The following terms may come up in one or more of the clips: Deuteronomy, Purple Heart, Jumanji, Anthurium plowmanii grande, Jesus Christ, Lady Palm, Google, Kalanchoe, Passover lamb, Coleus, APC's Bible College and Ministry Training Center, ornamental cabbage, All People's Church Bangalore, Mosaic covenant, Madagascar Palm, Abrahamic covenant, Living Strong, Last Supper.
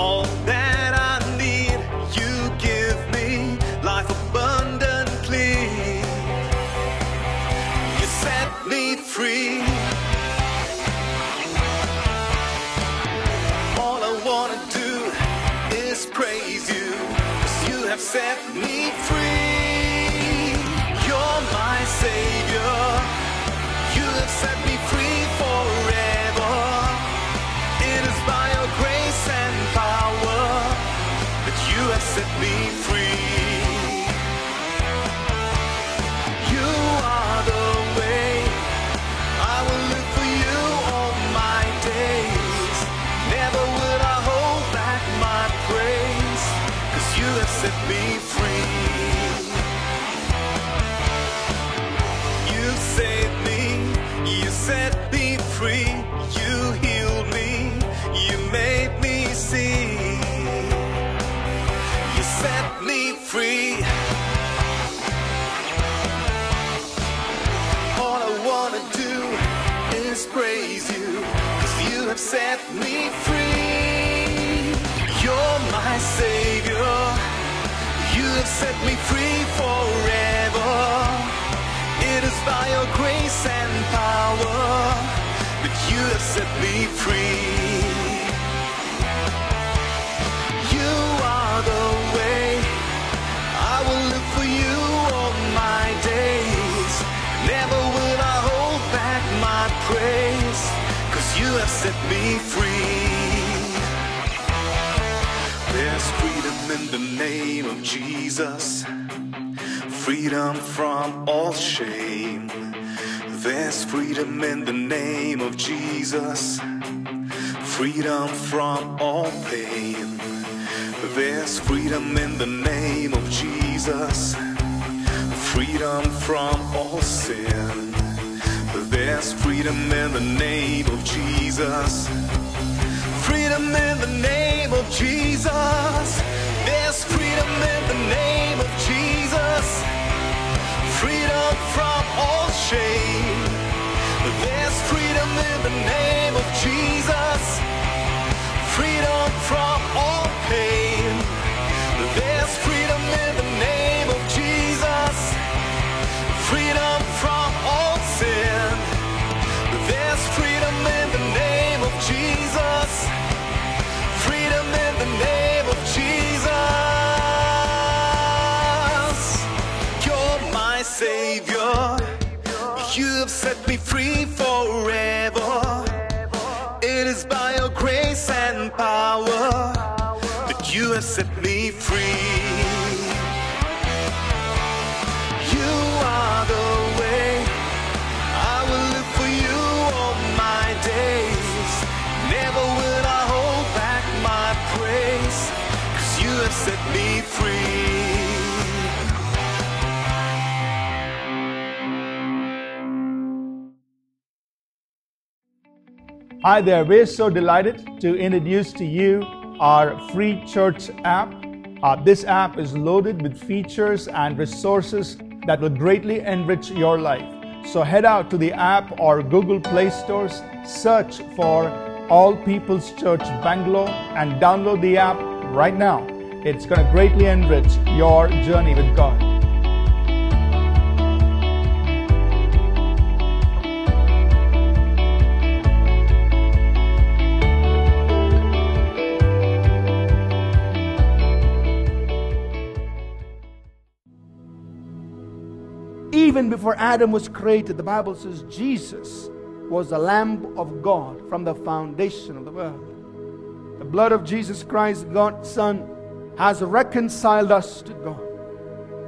all that I need. You give me life abundantly. You set me free. All I want to do is praise you, 'cause you have set me free. You're my Savior. You have set me free forever. It is by your grace and power that you have set me free. You are the way. I will live for you all my days. Never will I hold back my praise, 'cause you have set me free. Set me free, you healed me, you made me see. You set me free. All I want to do is praise you, 'cause you have set me free. You're my Savior. You have set me free forever. It is by your grace and power that you have set me free. You are the way. I will live for you all my days. Never will I hold back my praise, 'cause you have set me free. There's freedom in the name of Jesus. Freedom from all shame. There's freedom in the name of Jesus. Freedom from all pain. There's freedom in the name of Jesus. Freedom from all sin. There's freedom in the name of Jesus. Freedom in the name of Jesus. There's freedom in the name of Jesus. Freedom from all shame. There's freedom in the name of Jesus. Freedom from all pain. There's freedom in the name of Jesus. Freedom from all sin. There's freedom in the name of Jesus. Freedom in the name of Jesus. You're my Savior. You have set me free forever. It is by your grace and power that you have set me free. You are the way. I will live for you all my days. Never will I hold back my praise, 'cause you have set me free. Hi there, we're so delighted to introduce to you our free church app. This app is loaded with features and resources that will greatly enrich your life. So head out to the app or Google Play Stores, search for All People's Church Bangalore and download the app right now. It's going to greatly enrich your journey with God. Even before Adam was created, the Bible says Jesus was the Lamb of God from the foundation of the world. The blood of Jesus Christ, God's Son, has reconciled us to God.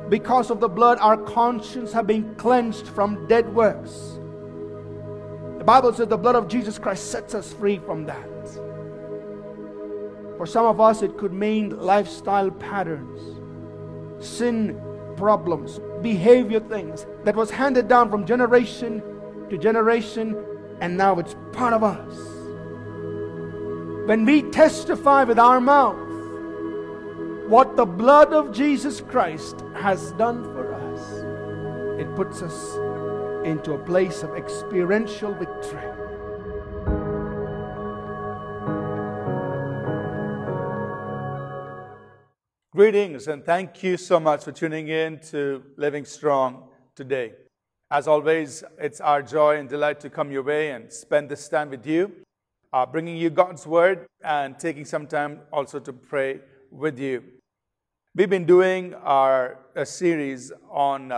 Because of the blood, our conscience have been cleansed from dead works. The Bible says the blood of Jesus Christ sets us free from that. For some of us, it could mean lifestyle patterns, sin problems, behavior things that was handed down from generation to generation, and now it's part of us. When we testify with our mouth what the blood of Jesus Christ has done for us, it puts us into a place of experiential victory. Greetings and thank you so much for tuning in to Living Strong today. As always, it's our joy and delight to come your way and spend this time with you, bringing you God's Word and taking some time also to pray with you. We've been doing a series on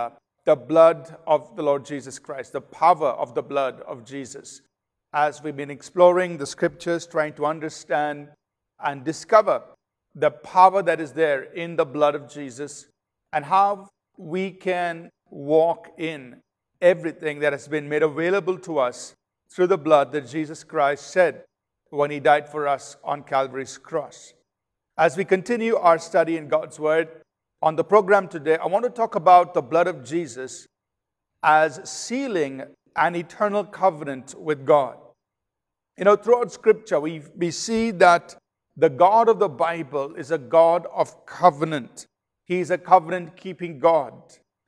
the blood of the Lord Jesus Christ, the power of the blood of Jesus. As we've been exploring the Scriptures, trying to understand and discover the power that is there in the blood of Jesus, and how we can walk in everything that has been made available to us through the blood that Jesus Christ shed when He died for us on Calvary's cross. As we continue our study in God's Word, on the program today, I want to talk about the blood of Jesus as sealing an eternal covenant with God. You know, throughout Scripture, we see that the God of the Bible is a God of covenant. He is a covenant-keeping God.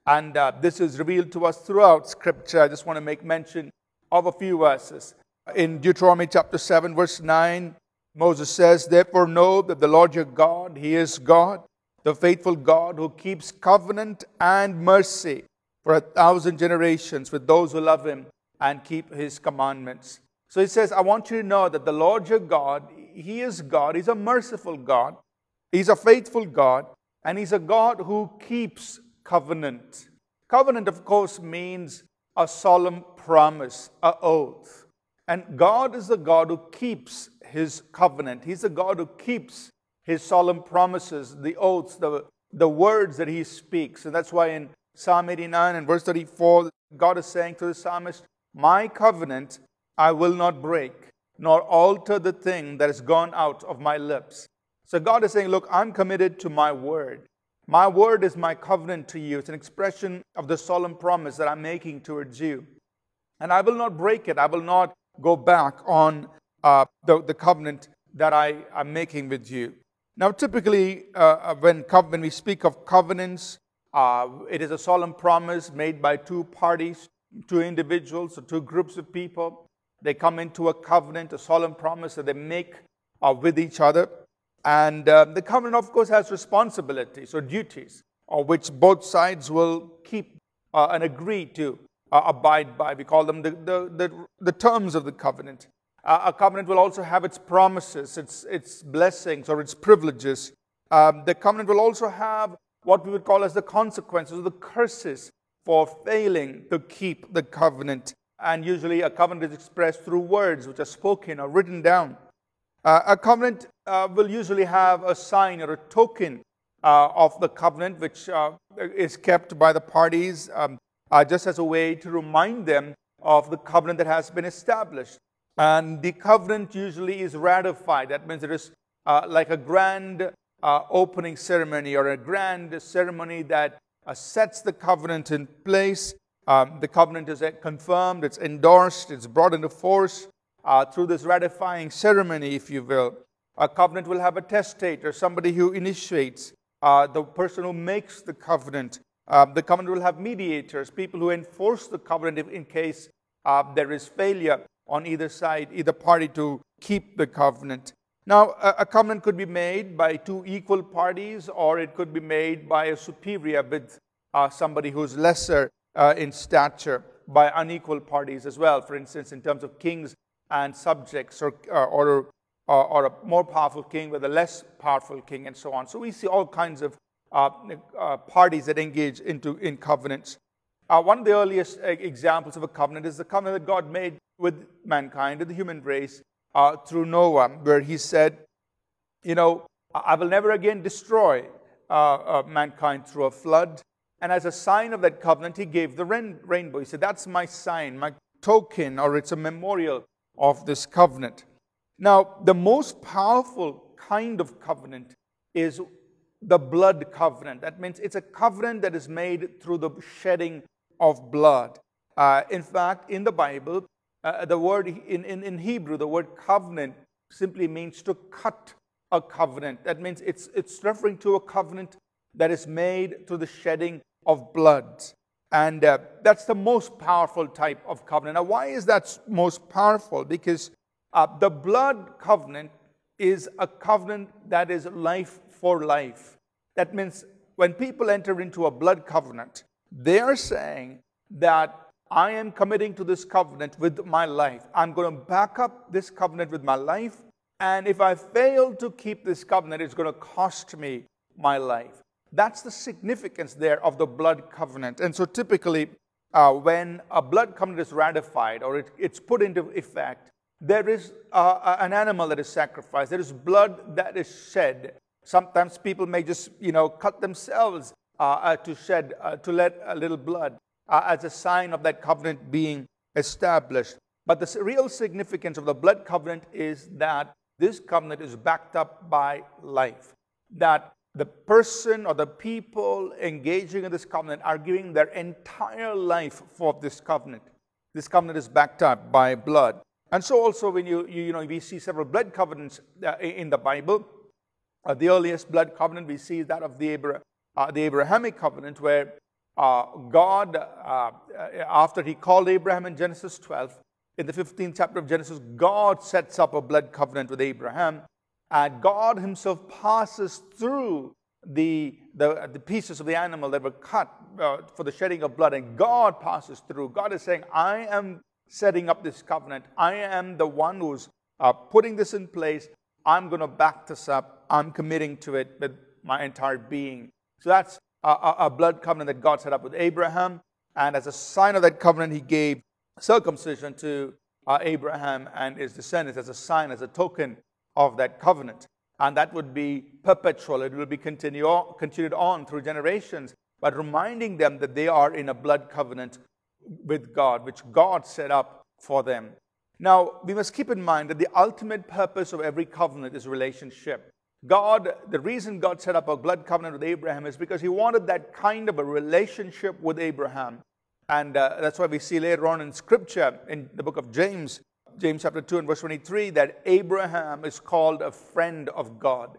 And this is revealed to us throughout Scripture. I just want to make mention of a few verses. In Deuteronomy chapter 7, verse 9, Moses says, "Therefore know that the Lord your God, He is God, the faithful God who keeps covenant and mercy for 1,000 generations with those who love Him and keep His commandments." So he says, I want you to know that the Lord your God, He is God. He's a merciful God. He's a faithful God. And He's a God who keeps covenant. Covenant, of course, means a solemn promise, an oath. And God is the God who keeps His covenant. He's the God who keeps His solemn promises, the oaths, the words that He speaks. And that's why in Psalm 89 and verse 34, God is saying to the psalmist, "My covenant I will not break, nor alter the thing that is gone out of my lips." So God is saying, look, I'm committed to my word. My word is my covenant to you. It's an expression of the solemn promise that I'm making towards you. And I will not break it. I will not go back on the covenant that I am making with you. Now, typically, when we speak of covenants, it is a solemn promise made by two parties, two individuals, or two groups of people. They come into a covenant, a solemn promise that they make with each other. And the covenant, of course, has responsibilities or duties, which both sides will keep and agree to abide by. We call them the terms of the covenant. A covenant will also have its promises, its blessings, or its privileges. The covenant will also have what we would call as the consequences, or the curses for failing to keep the covenant. And usually a covenant is expressed through words which are spoken or written down. A covenant will usually have a sign or a token of the covenant which is kept by the parties just as a way to remind them of the covenant that has been established. And the covenant usually is ratified. That means it is like a grand opening ceremony or a grand ceremony that sets the covenant in place. The covenant is confirmed, it's endorsed, it's brought into force through this ratifying ceremony, if you will. A covenant will have a testator, somebody who initiates, the person who makes the covenant. The covenant will have mediators, people who enforce the covenant in case there is failure on either side, either party to keep the covenant. Now, a covenant could be made by two equal parties, or it could be made by a superior with somebody who's lesser in stature, by unequal parties as well. For instance, in terms of kings and subjects, or a more powerful king with a less powerful king, and so on. So we see all kinds of parties that engage in covenants. One of the earliest examples of a covenant is the covenant that God made with mankind, with the human race, through Noah, where He said, you know, I will never again destroy mankind through a flood. And as a sign of that covenant, He gave the rainbow. He said, that's my sign, my token, or it's a memorial of this covenant. Now, the most powerful kind of covenant is the blood covenant. That means it's a covenant that is made through the shedding of blood. In fact, in the Bible, the word in Hebrew, the word covenant simply means to cut a covenant. That means it's referring to a covenant that is made through the shedding of blood. And that's the most powerful type of covenant. Now, why is that most powerful? Because the blood covenant is a covenant that is life for life. That means when people enter into a blood covenant, they are saying that I am committing to this covenant with my life. I'm going to back up this covenant with my life. And if I fail to keep this covenant, it's going to cost me my life. That's the significance there of the blood covenant. And so typically, when a blood covenant is ratified or it's put into effect, there is an animal that is sacrificed. There is blood that is shed. Sometimes people may just, cut themselves to let a little blood as a sign of that covenant being established. But the real significance of the blood covenant is that this covenant is backed up by life. That the person or the people engaging in this covenant are giving their entire life for this covenant. This covenant is backed up by blood. And so also when we see several blood covenants in the Bible. The earliest blood covenant we see is that of the Abrahamic covenant, where God, after he called Abraham in Genesis 12, in the 15th chapter of Genesis, God sets up a blood covenant with Abraham, and God himself passes through the pieces of the animal that were cut for the shedding of blood, and God passes through. God is saying, I am setting up this covenant. I am the one who's putting this in place. I'm going to back this up. I'm committing to it with my entire being. So that's a blood covenant that God set up with Abraham. And as a sign of that covenant, he gave circumcision to Abraham and his descendants as a sign, as a token of that covenant. And that would be perpetual. It will be continued on through generations. But reminding them that they are in a blood covenant with God, which God set up for them. Now, we must keep in mind that the ultimate purpose of every covenant is relationship. God, the reason God set up a blood covenant with Abraham is because he wanted that kind of a relationship with Abraham. And that's why we see later on in Scripture, in the book of James, James chapter 2 and verse 23, that Abraham is called a friend of God.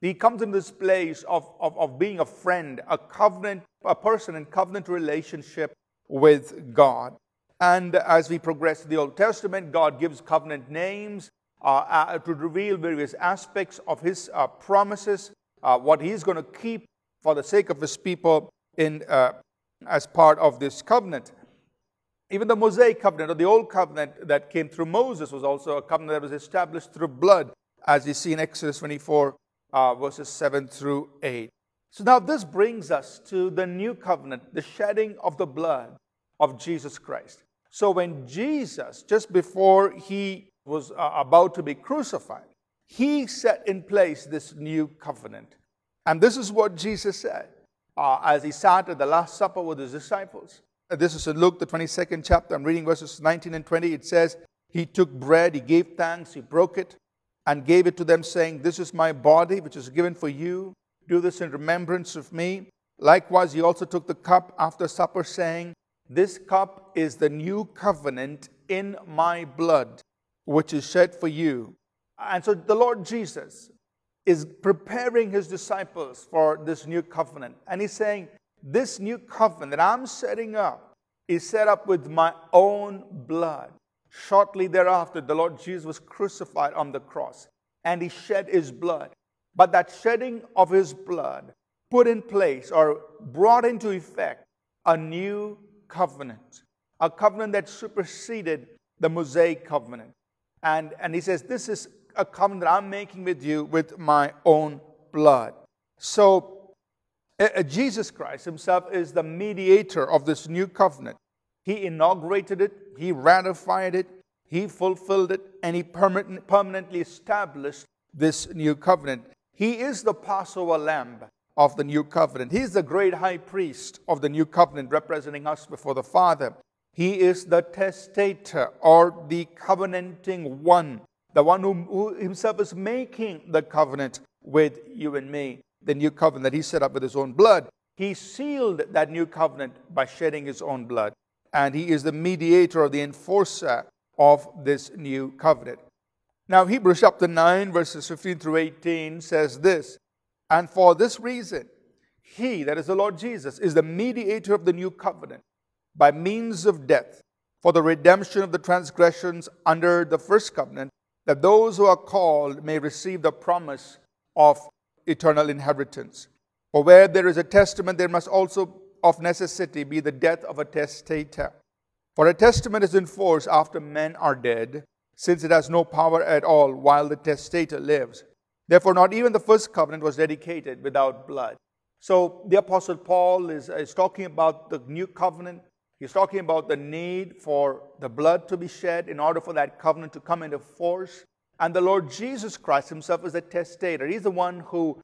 He comes in this place of being a friend, a person in covenant relationship with God. And as we progress to the Old Testament, God gives covenant names to reveal various aspects of his promises, what he's going to keep for the sake of his people as part of this covenant. Even the Mosaic covenant, or the Old Covenant that came through Moses, was also a covenant that was established through blood, as you see in Exodus 24, verses 7 through 8. So now this brings us to the new covenant, the shedding of the blood of Jesus Christ. So when Jesus, just before he was about to be crucified, he set in place this new covenant. And this is what Jesus said as he sat at the Last Supper with his disciples. This is in Luke, the 22nd chapter. I'm reading verses 19 and 20. It says, he took bread, he gave thanks, he broke it, and gave it to them, saying, this is my body, which is given for you. Do this in remembrance of me. Likewise, he also took the cup after supper, saying, this cup is the new covenant in my blood, which is shed for you. And so the Lord Jesus is preparing his disciples for this new covenant. And he's saying, this new covenant that I'm setting up is set up with my own blood. Shortly thereafter, the Lord Jesus was crucified on the cross, and he shed his blood. But that shedding of his blood put in place or brought into effect a new covenant, a covenant that superseded the Mosaic covenant. And he says, this is a covenant that I'm making with you with my own blood. So Jesus Christ himself is the mediator of this new covenant. He inaugurated it, he ratified it, he fulfilled it, and he permanently established this new covenant. He is the Passover lamb of the new covenant. He is the great high priest of the new covenant, representing us before the Father. He is the testator, or the covenanting one, the one who himself is making the covenant with you and me, the new covenant that he set up with his own blood. He sealed that new covenant by shedding his own blood. And he is the mediator, or the enforcer, of this new covenant. Now, Hebrews chapter 9, verses 15 through 18 says this, and for this reason, he, that is the Lord Jesus, is the mediator of the new covenant by means of death, for the redemption of the transgressions under the first covenant, that those who are called may receive the promise of eternal inheritance. For where there is a testament, there must also of necessity be the death of a testator. For a testament is in force after men are dead, since it has no power at all while the testator lives. Therefore, not even the first covenant was dedicated without blood. So the Apostle Paul is talking about the new covenant. He's talking about the need for the blood to be shed in order for that covenant to come into force. And the Lord Jesus Christ himself is the testator. He's the one who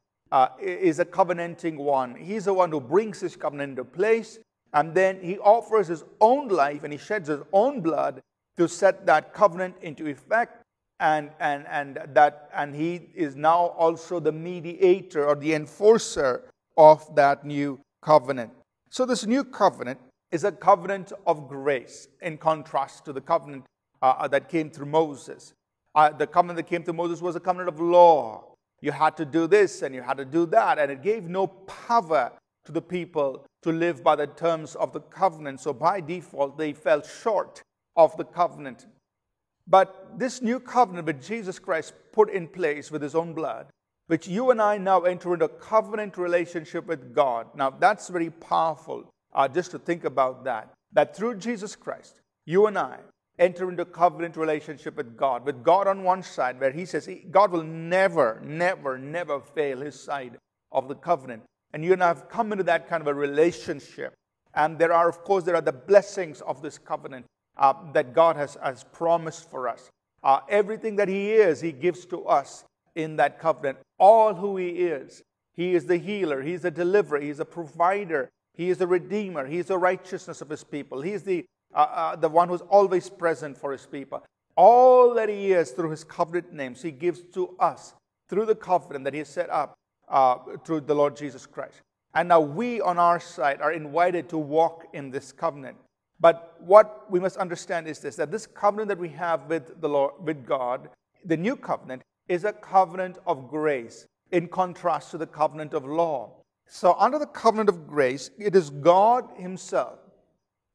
is a covenanting one. He's the one who brings his covenant into place. And then he offers his own life and he sheds his own blood to set that covenant into effect. And he is now also the mediator or the enforcer of that new covenant. So this new covenant is a covenant of grace in contrast to the covenant that came through Moses. The covenant that came through Moses was a covenant of law. You had to do this and you had to do that, and it gave no power to the people to live by the terms of the covenant. So by default, they fell short of the covenant. But this new covenant that Jesus Christ put in place with his own blood, which you and I now enter into a covenant relationship with God. Now, that's very powerful just to think about that. That through Jesus Christ, you and I enter into a covenant relationship with God on one side, where he says God will never, never, never fail his side of the covenant. And you and I have come into that kind of a relationship. And there are, of course, there are the blessings of this covenant that God has promised for us. Everything that he is, he gives to us in that covenant. All who he is the healer, he is the deliverer, he is the provider, he is the redeemer, he is the righteousness of his people, he is the one who is always present for his people. All that he is through his covenant names, he gives to us through the covenant that he has set up through the Lord Jesus Christ. And now we on our side are invited to walk in this covenant. But what we must understand is this, that this covenant that we have with the Lord, with God, the new covenant, is a covenant of grace in contrast to the covenant of law. So under the covenant of grace, it is God himself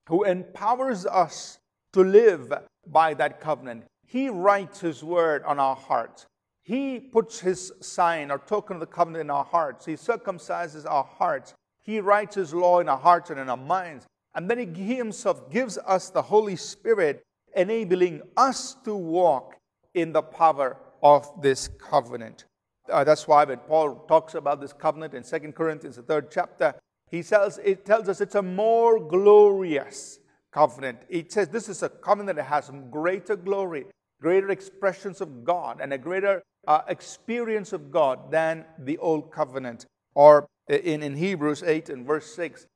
who empowers us to live by that covenant. He writes his word on our hearts. He puts his sign or token of the covenant in our hearts. He circumcises our hearts. He writes his law in our hearts and in our minds. And then he himself gives us the Holy Spirit, enabling us to walk in the power of this covenant. That's why when Paul talks about this covenant in 2 Corinthians, the 3rd chapter, it tells us it's a more glorious covenant. It says this is a covenant that has greater glory, greater expressions of God, and a greater experience of God than the old covenant. Or in Hebrews 8 and verse 6,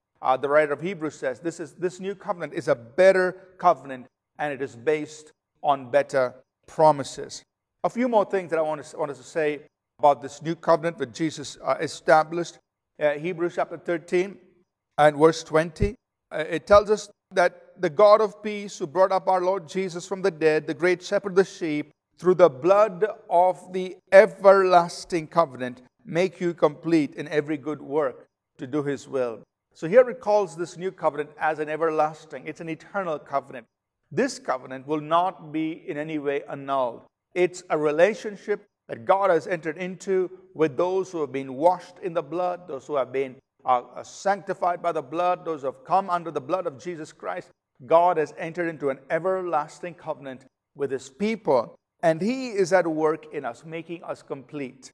the writer of Hebrews says this new covenant is a better covenant, and it is based on better promises. A few more things that I want us to say about this new covenant that Jesus established. Hebrews chapter 13 and verse 20. It tells us that the God of peace who brought up our Lord Jesus from the dead, the great shepherd of the sheep, through the blood of the everlasting covenant, make you complete in every good work to do his will. So here it calls this new covenant as an everlasting. It's an eternal covenant. This covenant will not be in any way annulled. It's a relationship that God has entered into with those who have been washed in the blood, those who have been sanctified by the blood, those who have come under the blood of Jesus Christ. God has entered into an everlasting covenant with his people, and he is at work in us, making us complete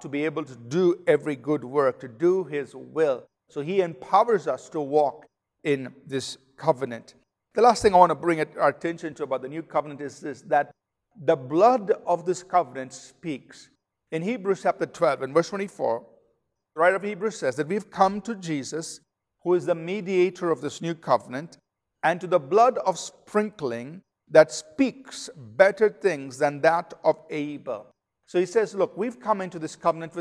to be able to do every good work, to do his will. So he empowers us to walk in this covenant. The last thing I want to bring our attention to about the new covenant is this, that the blood of this covenant speaks. In Hebrews chapter 12 and verse 24, the writer of Hebrews says that we've come to Jesus, who is the mediator of this new covenant, and to the blood of sprinkling that speaks better things than that of Abel. So he says, look, we've come into this covenant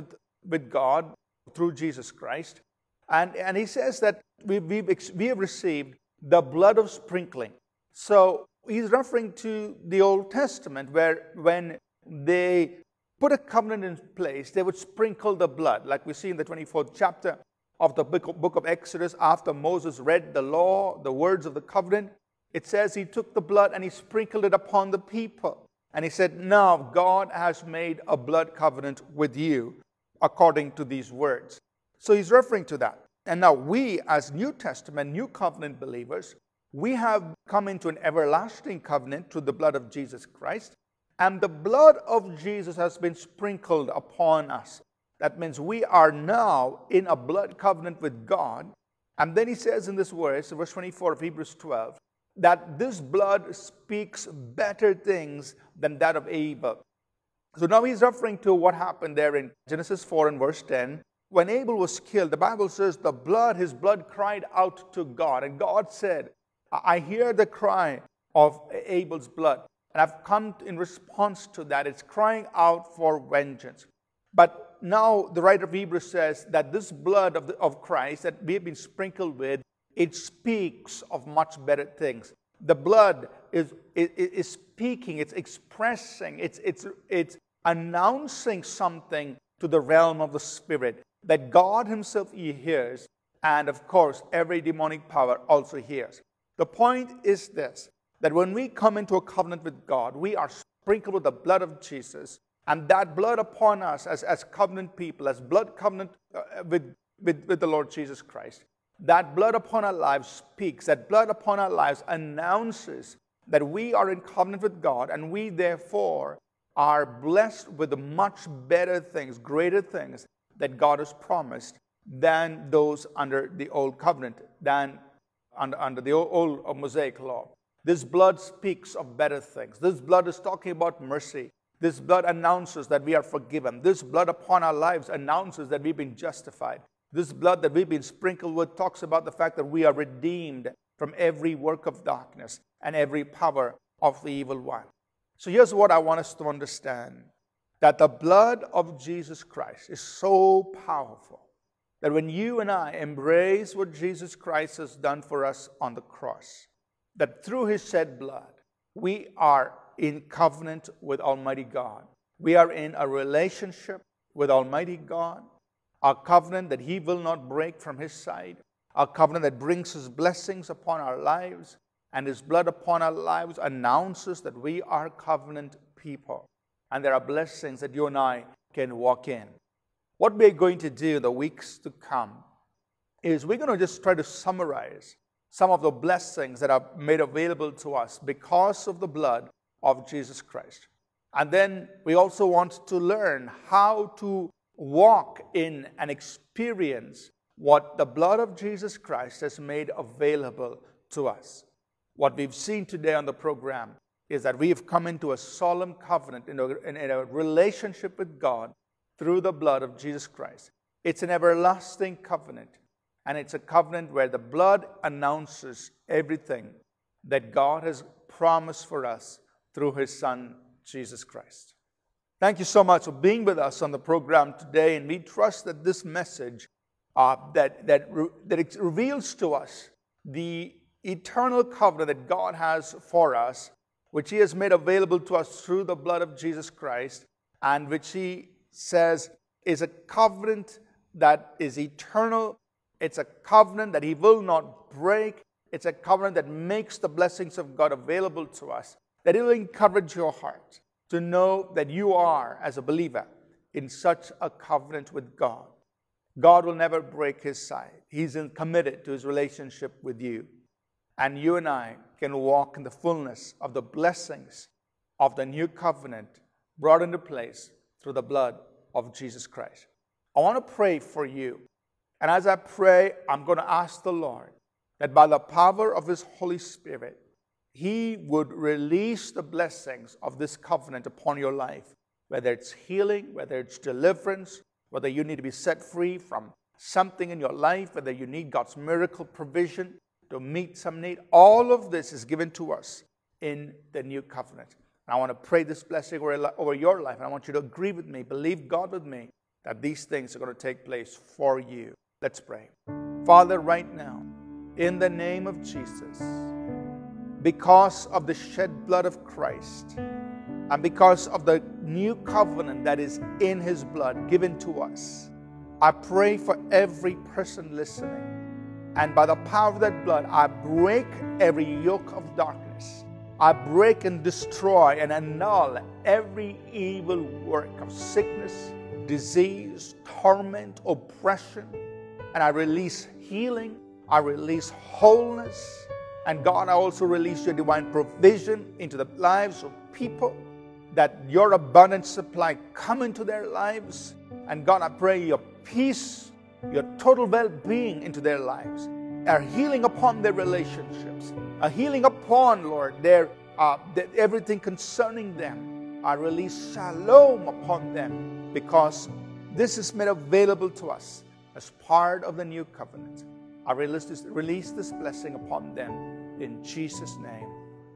with God through Jesus Christ. And he says that we have received the blood of sprinkling. So he's referring to the Old Testament, where when they put a covenant in place, they would sprinkle the blood, like we see in the 24th chapter of the book of Exodus. After Moses read the law, the words of the covenant, it says he took the blood and he sprinkled it upon the people. And he said, now God has made a blood covenant with you according to these words. So he's referring to that. And now we, as New Testament, New Covenant believers, we have come into an everlasting covenant through the blood of Jesus Christ. And the blood of Jesus has been sprinkled upon us. That means we are now in a blood covenant with God. And then he says in this verse 24 of Hebrews 12, that this blood speaks better things than that of Abel. So now he's referring to what happened there in Genesis 4 and verse 10. When Abel was killed, the Bible says his blood cried out to God. And God said, I hear the cry of Abel's blood. And I've come in response to that. It's crying out for vengeance. But now the writer of Hebrews says that this blood of Christ that we have been sprinkled with, it speaks of much better things. The blood is speaking, it's expressing, it's announcing something to the realm of the Spirit that God himself he hears, and of course every demonic power also hears. The point is this, that when we come into a covenant with God, we are sprinkled with the blood of Jesus, and that blood upon us as covenant people, as blood covenant with the Lord Jesus Christ, that blood upon our lives speaks, that blood upon our lives announces that we are in covenant with God, and we therefore are blessed with much better things, greater things that God has promised than those under the old covenant, than under the old Mosaic law. This blood speaks of better things. This blood is talking about mercy. This blood announces that we are forgiven. This blood upon our lives announces that we've been justified. This blood that we've been sprinkled with talks about the fact that we are redeemed from every work of darkness and every power of the evil one. So here's what I want us to understand, that the blood of Jesus Christ is so powerful that when you and I embrace what Jesus Christ has done for us on the cross, that through his shed blood, we are in covenant with Almighty God. We are in a relationship with Almighty God, a covenant that he will not break from his side, a covenant that brings his blessings upon our lives, and his blood upon our lives announces that we are covenant people, and there are blessings that you and I can walk in. What we're going to do the weeks to come is we're going to just try to summarize some of the blessings that are made available to us because of the blood of Jesus Christ. And then we also want to learn how to walk in and experience what the blood of Jesus Christ has made available to us. What we've seen today on the program is that we've come into a solemn covenant, in a relationship with God through the blood of Jesus Christ. It's an everlasting covenant. And it's a covenant where the blood announces everything that God has promised for us through his Son, Jesus Christ. Thank you so much for being with us on the program today. And we trust that this message that reveals to us the eternal covenant that God has for us, which he has made available to us through the blood of Jesus Christ, and which he says is a covenant that is eternal. It's a covenant that he will not break. It's a covenant that makes the blessings of God available to us, that it will encourage your heart to know that you are, as a believer, in such a covenant with God. God will never break his side. He's committed to his relationship with you. And you and I can walk in the fullness of the blessings of the new covenant brought into place through the blood of Jesus Christ. I want to pray for you. And as I pray, I'm going to ask the Lord that by the power of his Holy Spirit, he would release the blessings of this covenant upon your life, whether it's healing, whether it's deliverance, whether you need to be set free from something in your life, whether you need God's miracle provision to meet some need. All of this is given to us in the new covenant. And I want to pray this blessing over your life. And I want you to agree with me, believe God with me, that these things are going to take place for you. Let's pray. Father, right now, in the name of Jesus, because of the shed blood of Christ and because of the new covenant that is in his blood given to us, I pray for every person listening. And by the power of that blood, I break every yoke of darkness. I break and destroy and annul every evil work of sickness, disease, torment, oppression, And I release healing. I release wholeness. And God, I also release your divine provision into the lives of people, that your abundant supply come into their lives. And God, I pray your peace, your total well-being into their lives. A healing upon their relationships. A healing upon, Lord, their everything concerning them. I release shalom upon them, because this is made available to us as part of the new covenant. I release this blessing upon them in Jesus' name.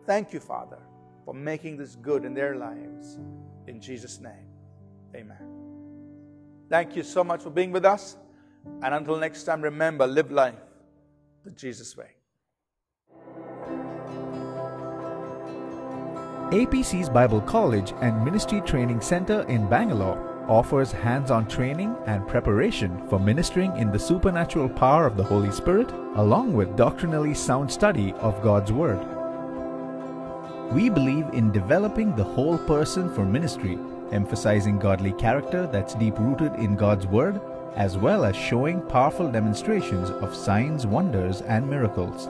Thank you, Father, for making this good in their lives. In Jesus' name, amen. Thank you so much for being with us. And until next time, remember, live life the Jesus way. APC's Bible College and Ministry Training Center in Bangalore offers hands-on training and preparation for ministering in the supernatural power of the Holy Spirit, along with doctrinally sound study of God's Word. We believe in developing the whole person for ministry, emphasizing godly character that's deep-rooted in God's Word, as well as showing powerful demonstrations of signs, wonders, and miracles.